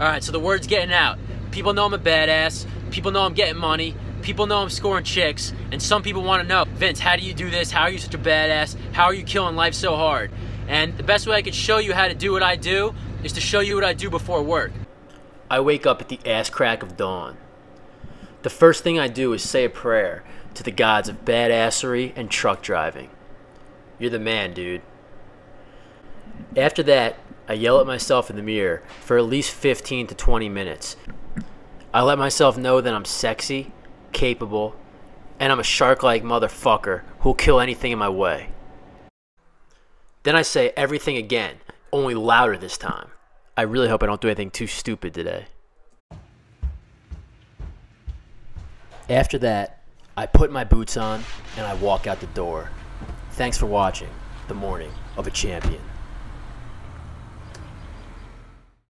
Alright, so the word's getting out. People know I'm a badass, people know I'm getting money, people know I'm scoring chicks, and some people want to know, Vince, how do you do this? How are you such a badass? How are you killing life so hard? And the best way I could show you how to do what I do is to show you what I do before work. I wake up at the ass crack of dawn. The first thing I do is say a prayer to the gods of badassery and truck driving. You're the man, dude. After that, I yell at myself in the mirror for at least 15 to 20 minutes. I let myself know that I'm sexy, capable, and I'm a shark-like motherfucker who'll kill anything in my way. Then I say everything again, only louder this time. I really hope I don't do anything too stupid today. After that, I put my boots on and I walk out the door. Thanks for watching The Morning of a Champion.